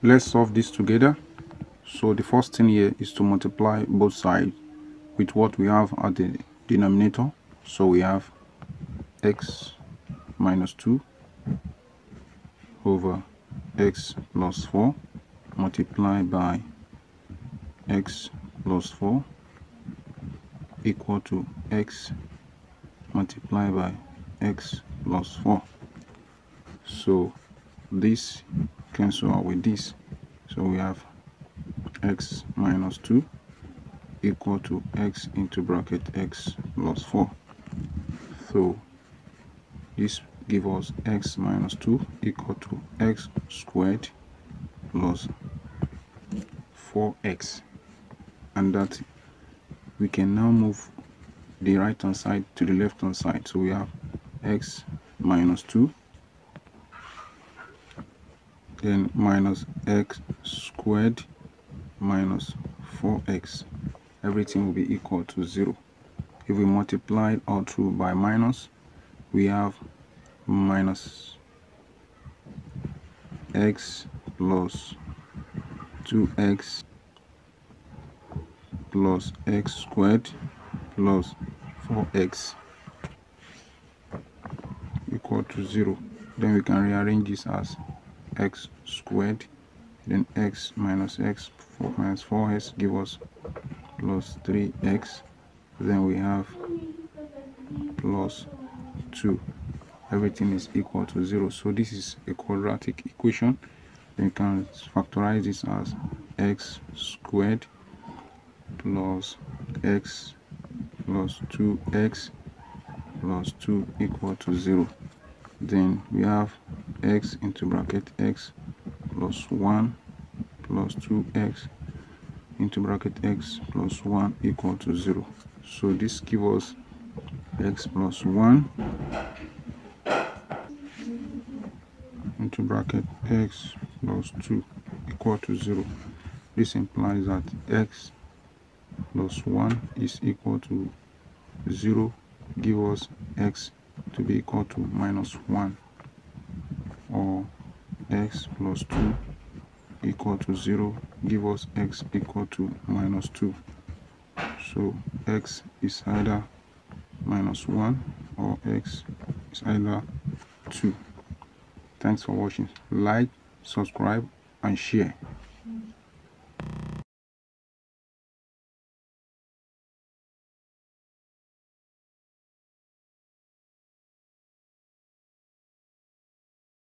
Let's solve this together. So the first thing here is to multiply both sides with what we have at the denominator. So we have x minus 2 over x plus 4 multiplied by x plus 4 equal to x multiplied by x plus 4. So this cancel out with this, so we have x minus 2 equal to x into bracket x plus 4. So this gives us x minus 2 equal to x squared plus 4x, and that we can now move the right hand side to the left hand side. So we have x minus 2, then minus x squared minus 4x. Everything will be equal to 0. If we multiply all through by minus, we have minus x plus 2x plus x squared plus 4x equal to 0. Then we can rearrange this as x squared, then x minus 4s give us plus 3x. Then we have plus 2. Everything is equal to 0. So this is a quadratic equation. You can factorize this as x squared plus x plus 2x plus 2 equal to 0. Then we have x into bracket x plus 1 plus 2x into bracket x plus 1 equal to 0. So this gives us x plus 1 into bracket x plus 2 equal to 0. This implies that x plus 1 is equal to 0, give us x to be equal to minus 1, or x plus 2 equal to 0, give us x equal to minus 2. So x is either minus 1 or x is either 2. Thanks for watching. Like, subscribe and share.